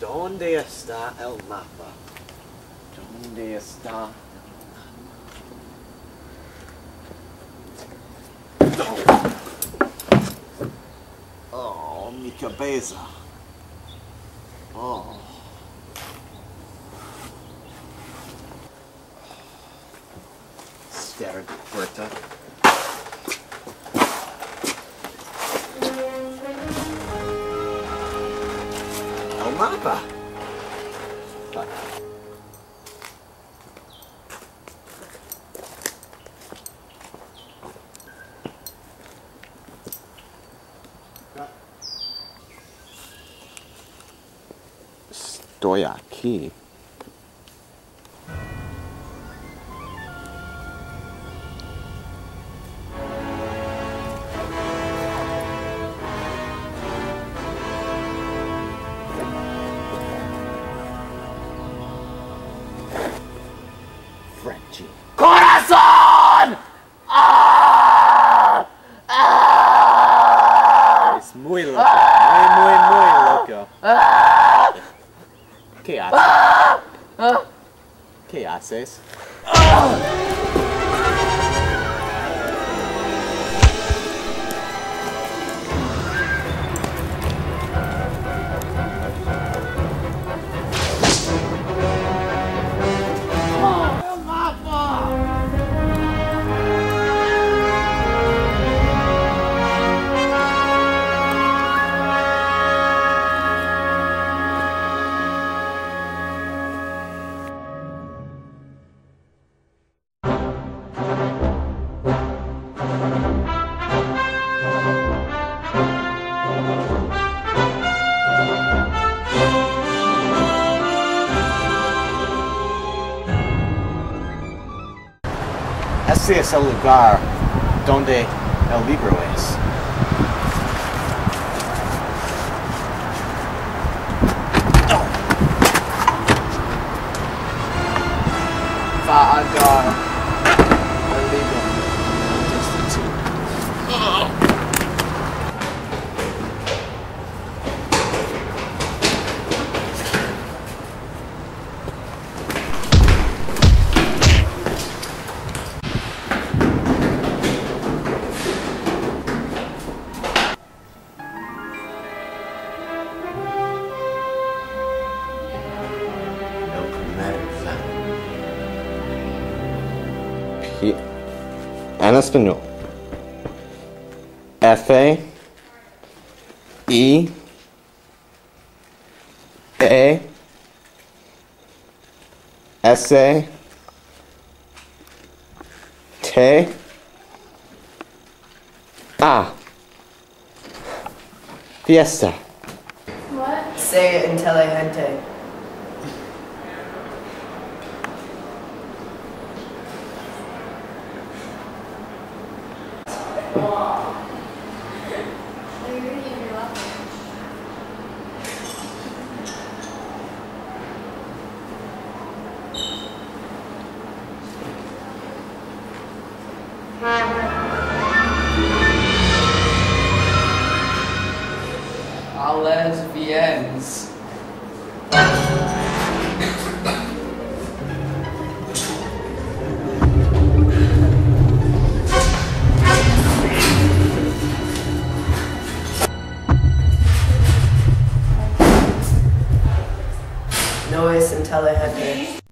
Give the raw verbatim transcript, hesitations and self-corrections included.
¿Dónde está el mapa? ¿Dónde está el mapa? Oh, mi cabeza. Oh. Cierra la puerta. El mapa. Estoy aquí. ¡Corazón! ¡Ah! ¡Ah! Es muy loco, ¡ah! muy, muy, muy loco. ¡Ah! ¿Qué haces? ¡Ah! ¿Ah? ¿Qué haces? ¡Ah! Este es el lugar donde el libro es. Va a dar el libro. En español, F, I, E, S, T, A, fiesta. What? Say it inteligente. A lesbians. No es inteligente.